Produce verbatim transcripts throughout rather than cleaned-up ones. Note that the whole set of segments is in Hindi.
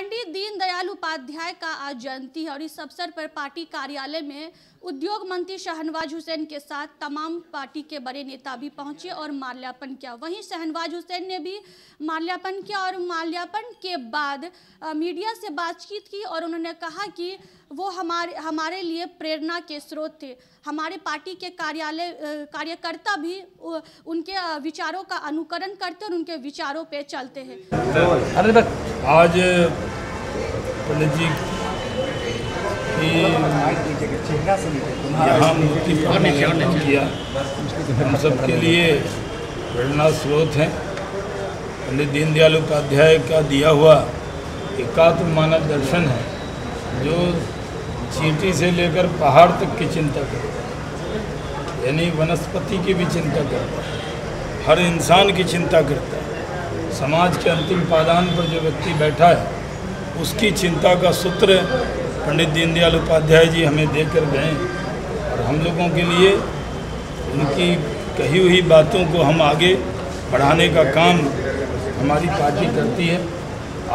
पंडित दीनदयाल उपाध्याय का आज जयंती है और इस अवसर पर पार्टी कार्यालय में उद्योग मंत्री शाहनवाज हुसैन के साथ तमाम पार्टी के बड़े नेता भी पहुंचे और माल्यार्पण किया। वहीं शाहनवाज हुसैन ने भी माल्यार्पण किया और माल्यार्पण के बाद मीडिया से बातचीत की और उन्होंने कहा कि वो हमारे हमारे लिए प्रेरणा के स्रोत थे। हमारे पार्टी के कार्यालय कार्यकर्ता भी उनके विचारों का अनुकरण करते और उनके विचारों पे चलते हैं। आज पंडित जी किया हम सबके लिए प्रेरणा स्रोत हैं। पंडित दीनदयाल उपाध्याय का दिया हुआ एकात्म मानव दर्शन है जो चींटी से लेकर पहाड़ तक की चिंता करता, यानी वनस्पति की भी चिंता करता, हर इंसान की चिंता करता, समाज के अंतिम पायदान पर जो व्यक्ति बैठा है उसकी चिंता का सूत्र पंडित दीनदयाल उपाध्याय जी हमें देकर गए और हम लोगों के लिए उनकी कही हुई बातों को हम आगे बढ़ाने का काम हमारी पार्टी करती है।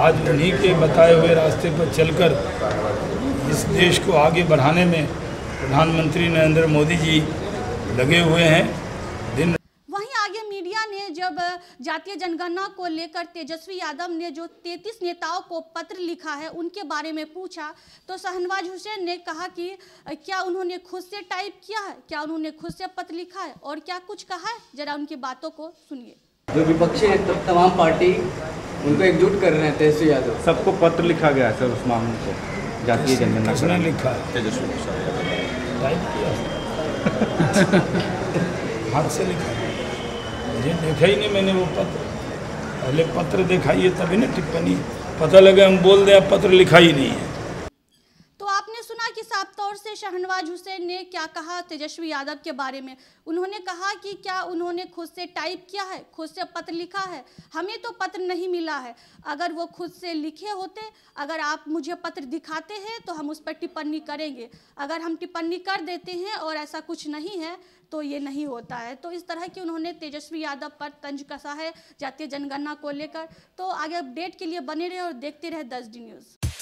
आज उन्हीं के बताए हुए रास्ते पर चलकर इस देश को आगे बढ़ाने में प्रधानमंत्री नरेंद्र मोदी जी लगे हुए हैं। दिन वहीं आगे मीडिया ने जब जातीय जनगणना को लेकर तेजस्वी यादव ने जो तैंतीस नेताओं को पत्र लिखा है उनके बारे में पूछा तो शाहनवाज हुसैन ने कहा कि क्या उन्होंने खुद से टाइप किया है, क्या उन्होंने खुद से पत्र लिखा है और क्या कुछ कहा है, जरा उनकी बातों को सुनिए। जो विपक्षी है तब तमाम पार्टी उनको एकजुट कर रहे हैं। तेजस्वी यादव सबको पत्र लिखा गया है सर उस मामले को, जातीय जनगणना किसने लिखा है? तेजस्वी टाइप किया हाथ से लिखा, मुझे देखा ही नहीं मैंने वो पत्र। पहले पत्र दिखाइए तभी ना टिप्पणी, पता लगा हम बोल दें पत्र लिखा ही नहीं है। कि साफ तौर से शाहनवाज हुसैन ने क्या कहा तेजस्वी यादव के बारे में, उन्होंने कहा कि क्या उन्होंने खुद से टाइप किया है, खुद से पत्र लिखा है? हमें तो पत्र नहीं मिला है। अगर वो खुद से लिखे होते, अगर आप मुझे पत्र दिखाते हैं तो हम उस पर टिप्पणी करेंगे। अगर हम टिप्पणी कर देते हैं और ऐसा कुछ नहीं है तो ये नहीं होता है। तो इस तरह की उन्होंने तेजस्वी यादव पर तंज कसा है जातीय जनगणना को लेकर। तो आगे अपडेट के लिए बने रहे और देखते रहे द एच डी न्यूज़।